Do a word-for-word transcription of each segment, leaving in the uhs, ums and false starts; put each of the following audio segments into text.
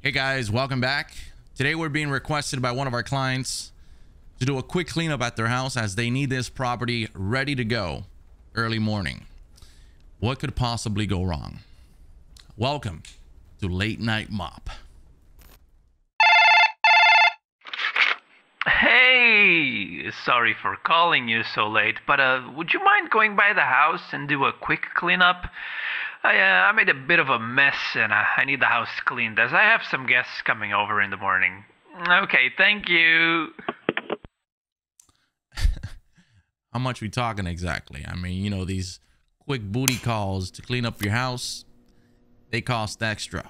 Hey guys, welcome back. Today we're being requested by one of our clients to do a quick cleanup at their house as they need this property ready to go early morning. What could possibly go wrong? Welcome to Late Night Mop. Hey, sorry for calling you so late, but uh, would you mind going by the house and do a quick cleanup? I, uh, I made a bit of a mess, and uh, I need the house cleaned, as I have some guests coming over in the morning. Okay, thank you. How much we talking exactly? I mean, you know, these quick booty calls to clean up your house, they cost extra.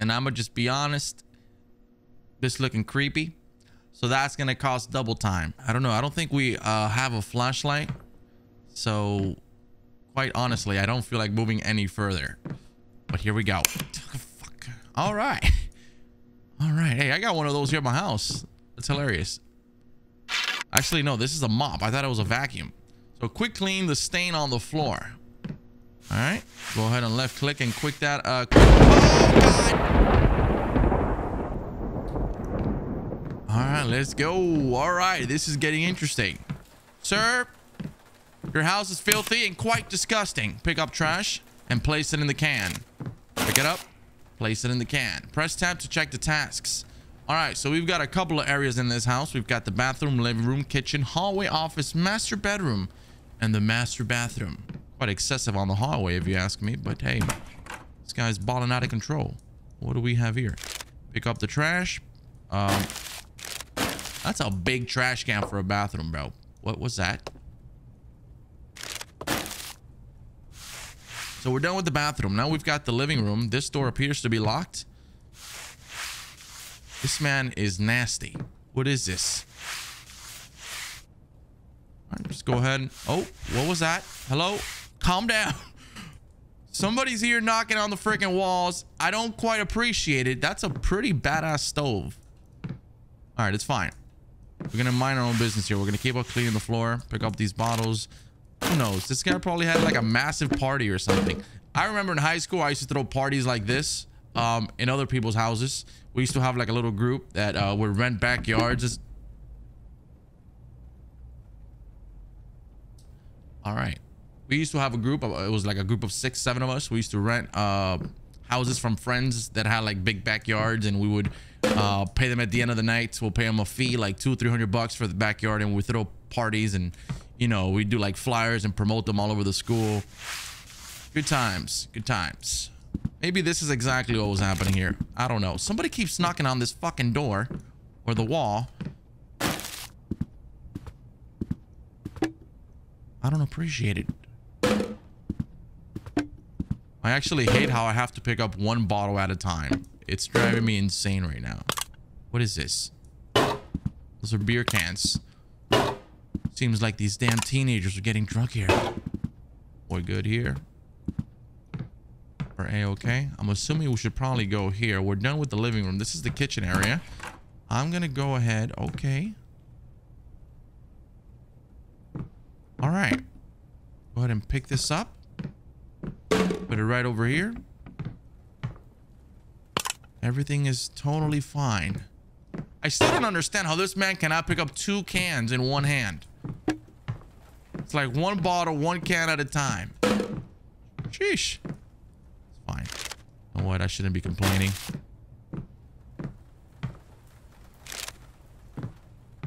And I'm going to just be honest, this looking creepy. So that's going to cost double time. I don't know. I don't think we uh, have a flashlight. So... quite honestly, I don't feel like moving any further, but here we go. Fuck. All right. All right. Hey, I got one of those here at my house. That's hilarious. Actually, no, this is a mop. I thought it was a vacuum. So quick clean the stain on the floor. All right. Go ahead and left click and quick that. Uh, quick. Oh, God. All right, let's go. All right. This is getting interesting. Sir. Your house is filthy and quite disgusting. Pick up trash and place it in the can. Pick it up, place it in the can. Press tab to check the tasks. All right, so we've got a couple of areas in this house. We've got the bathroom, living room, kitchen, hallway, office, master bedroom, and the master bathroom. Quite excessive on the hallway, if you ask me, but hey, this guy's balling out of control. What do we have here? Pick up the trash. Um, that's a big trash can for a bathroom, bro. What was that? So we're done with the bathroom. Now we've got the living room. This door appears to be locked. This man is nasty. What is this? All right, just go ahead and... oh, what was that? Hello? Calm down. Somebody's here knocking on the freaking walls. I don't quite appreciate it. That's a pretty badass stove. All right, it's fine. We're going to mind our own business here. We're going to keep up cleaning the floor. Pick up these bottles. Who knows? This guy probably had like a massive party or something. I remember in high school, I used to throw parties like this um, in other people's houses. We used to have like a little group that uh, would rent backyards. All right. We used to have a group. Of, it was like a group of six, seven of us. We used to rent uh, houses from friends that had like big backyards, and we would uh, pay them at the end of the night. We'll pay them a fee, like two, three hundred bucks for the backyard, and we throw parties and... you know, we do like flyers and promote them all over the school. Good times. Good times. Maybe this is exactly what was happening here. I don't know. Somebody keeps knocking on this fucking door or the wall. I don't appreciate it. I actually hate how I have to pick up one bottle at a time. It's driving me insane right now. What is this? Those are beer cans. Seems like these damn teenagers are getting drunk here. We're good here. We're A-okay. I'm assuming we should probably go here. We're done with the living room. This is the kitchen area. I'm going to go ahead. Okay. All right. Go ahead and pick this up. Put it right over here. Everything is totally fine. I still don't understand how this man cannot pick up two cans in one hand. It's like one bottle, one can at a time. Sheesh. It's fine. You know what? I shouldn't be complaining.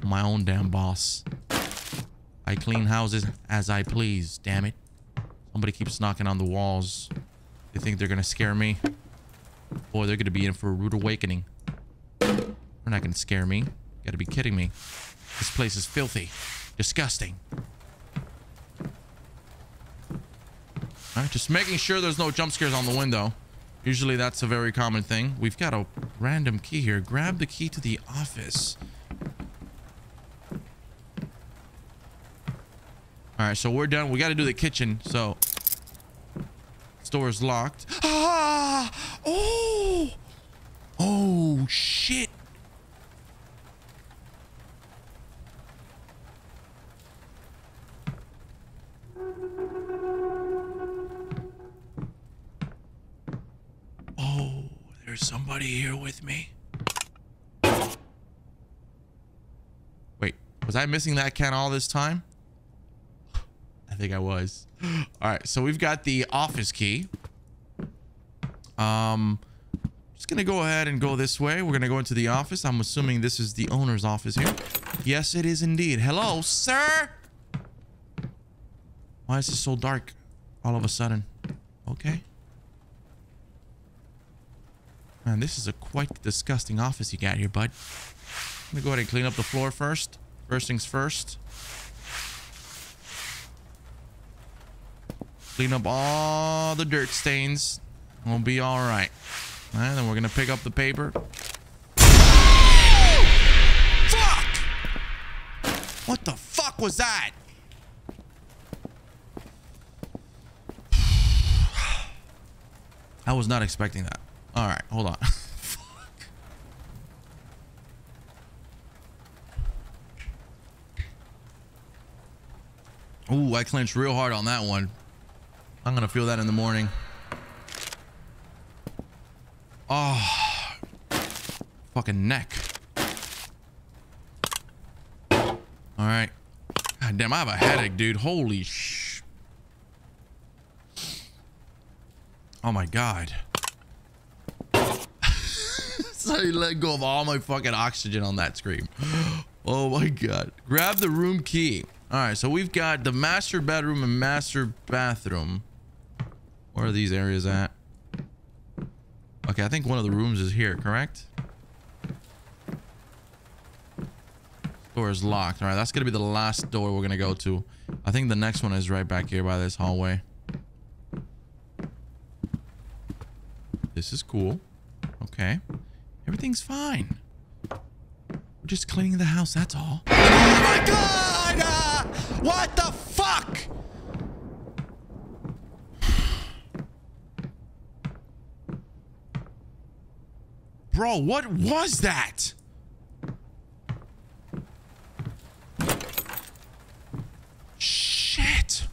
My own damn boss. I clean houses as I please, damn it. Somebody keeps knocking on the walls. They think they're going to scare me. Boy, they're going to be in for a rude awakening. They're not going to scare me. You got to be kidding me. This place is filthy. Disgusting. All right, just making sure there's no jump scares on the window. Usually that's a very common thing. We've got a random key here. Grab the key to the office. All right, so we're done. We got to do the kitchen. So this door is locked. Ah! Oh! Oh, shit. somebody here with me? Wait, was I missing that can all this time? I think I was. All right, so we've got the office key. Um, just gonna go ahead and go this way. We're gonna go into the office. I'm assuming this is the owner's office here. Yes, it is indeed. Hello, sir. Why is it so dark all of a sudden? Okay. Man, this is a quite disgusting office you got here, bud. Let me go ahead and clean up the floor first. First things first. Clean up all the dirt stains. We'll be all right. All right, then we're gonna pick up the paper. Fuck! What the fuck was that? I was not expecting that. All right, hold on. Fuck. Ooh, I clenched real hard on that one. I'm gonna feel that in the morning. Oh, fucking neck. All right. God damn, I have a headache, dude. Holy sh. Oh my God. Sorry, let go of all my fucking oxygen on that scream. Oh my God. Grab the room key. All right, so we've got the master bedroom and master bathroom. Where are these areas at? Okay, I think one of the rooms is here, correct? Door is locked. All right, that's going to be the last door we're going to go to. I think the next one is right back here by this hallway. This is cool. Okay. Everything's fine. We're just cleaning the house, that's all. Oh my God! Uh, what the fuck? Bro, what was that? Shit.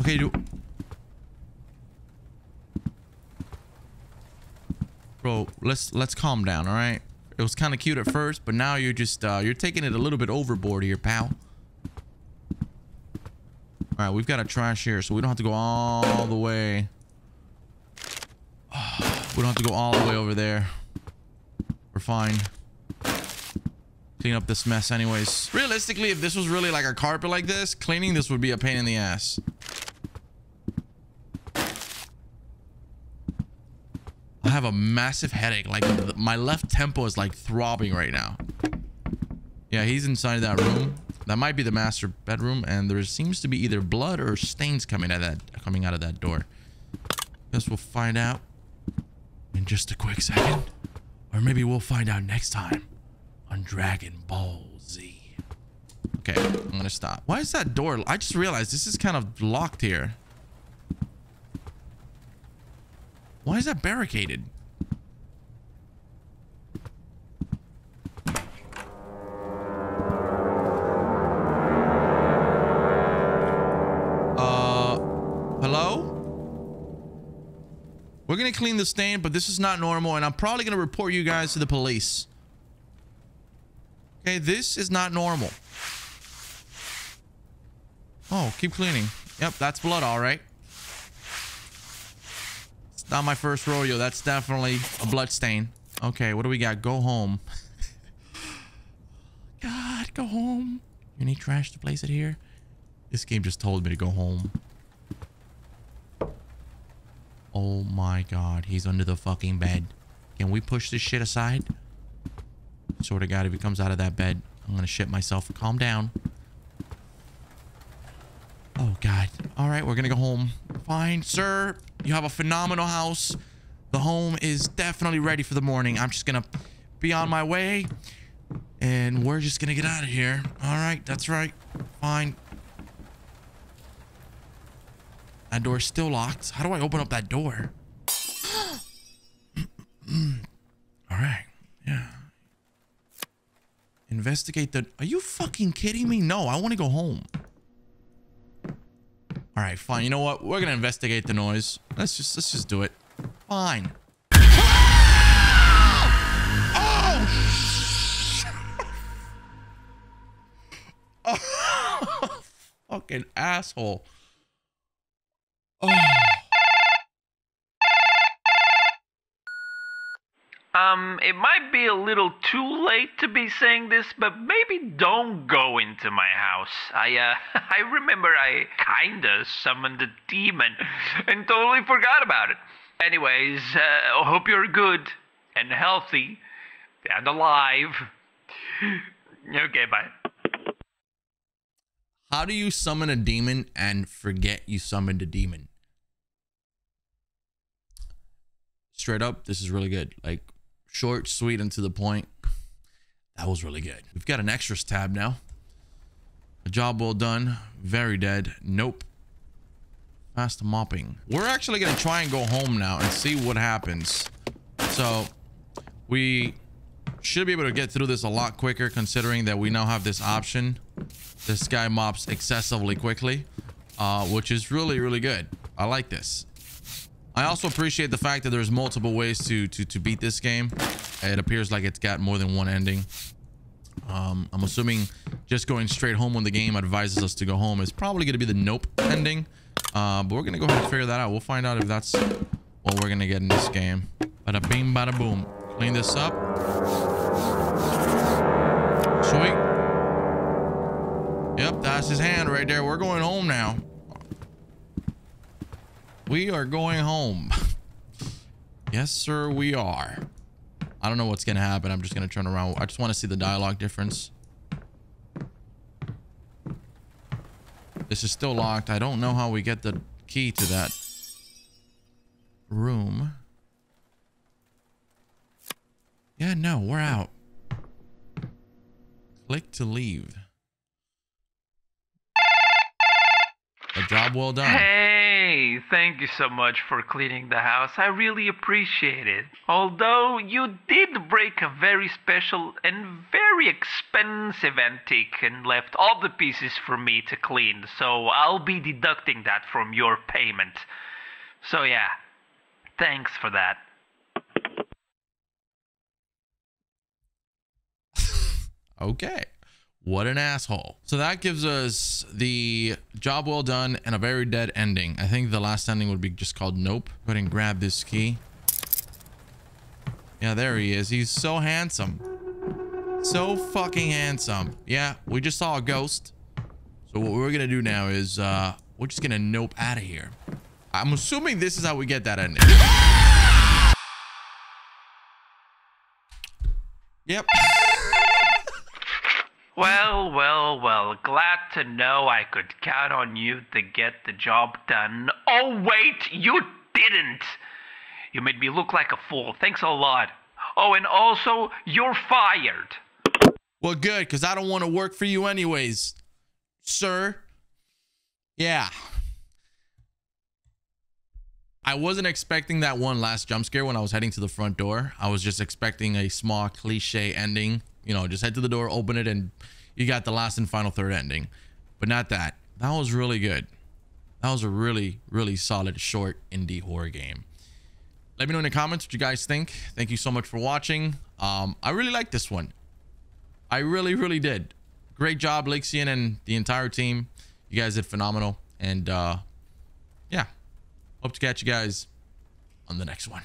Okay, do... Bro, let's let's calm down, all right? It was kind of cute at first, but now you're just uh, you're taking it a little bit overboard here, pal. All right, we've got a trash here, so we don't have to go all the way. We don't have to go all the way over there. We're fine. Clean up this mess anyways. Realistically, if this was really like a carpet like this, cleaning this would be a pain in the ass. I have a massive headache. Like, my left temple is like throbbing right now. Yeah, he's inside that room. That might be the master bedroom. And there seems to be either blood or stains coming out of that, coming out of that door. Guess we'll find out. In just a quick second, or maybe we'll find out next time on Dragon Ball Z. Okay, I'm gonna stop. Why is that door? I just realized this is kind of locked here. Why is that barricaded? We're going to clean the stain, but this is not normal, and I'm probably going to report you guys to the police. Okay, this is not normal. Oh, keep cleaning. Yep, that's blood, all right. It's not my first rodeo. That's definitely a blood stain. Okay, what do we got? Go home. God, go home. You need trash to place it here? This game just told me to go home. Oh my God, he's under the fucking bed. Can we push this shit aside? Swear to God, if he comes out of that bed, I'm gonna shit myself. Calm down. Oh God. All right, we're gonna go home. Fine, sir. You have a phenomenal house. The home is definitely ready for the morning. I'm just gonna be on my way, and we're just gonna get out of here. All right, that's right. Fine. That door's still locked. How do I open up that door? All right. Yeah. Investigate the... Are you fucking kidding me? No, I want to go home. All right, fine. You know what? We're gonna investigate the noise. Let's just let's just do it. Fine. Oh, fucking asshole. Oh. Um, it might be a little too late to be saying this, but maybe don't go into my house. I, uh, I remember I kinda summoned a demon and totally forgot about it. Anyways, uh, I hope you're good and healthy and alive. Okay, bye. How do you summon a demon and forget you summoned a demon? Straight up, this is really good. Like, short, sweet, and to the point. That was really good. We've got an extras tab now. A job well done. Very dead. Nope. Fast mopping. We're actually going to try and go home now and see what happens. So, we should be able to get through this a lot quicker considering that we now have this option. This guy mops excessively quickly, uh, which is really, really good. I like this. I also appreciate the fact that there's multiple ways to, to, to beat this game. It appears like it's got more than one ending. Um, I'm assuming just going straight home when the game advises us to go home is probably going to be the nope ending. Uh, but we're going to go ahead and figure that out. We'll find out if that's what we're going to get in this game. Bada bing, bada boom. Clean this up. Sweet. Yep, that's his hand right there. We're going home now. We are going home. Yes, sir, we are. I don't know what's going to happen. I'm just going to turn around. I just want to see the dialogue difference. This is still locked. I don't know how we get the key to that room. Yeah, no, we're out. Click to leave. A job well done. Hey, thank you so much for cleaning the house. I really appreciate it. Although you did break a very special and very expensive antique and left all the pieces for me to clean. So I'll be deducting that from your payment. So yeah, thanks for that. Okay. What an asshole. So that gives us the job well done and a very dead ending. I think the last ending would be just called nope. Go ahead and grab this key. Yeah, there he is. He's so handsome. So fucking handsome. Yeah, we just saw a ghost. So what we're gonna do now is uh, we're just gonna nope out of here. I'm assuming this is how we get that ending. Yep. Well, well, well, glad to know I could count on you to get the job done. Oh, wait, you didn't. You made me look like a fool. Thanks a lot. Oh, and also, you're fired. Well, good, because I don't want to work for you anyways, sir. Yeah. I wasn't expecting that one last jump scare when I was heading to the front door. I was just expecting a small cliche ending. You know, just head to the door, open it, and you got the last and final third ending. But not that. That was really good. That was a really, really solid short indie horror game. Let me know in the comments what you guys think. Thank you so much for watching. Um, I really liked this one. I really, really did. Great job, Lixian and the entire team. You guys did phenomenal. And, uh, yeah. Hope to catch you guys on the next one.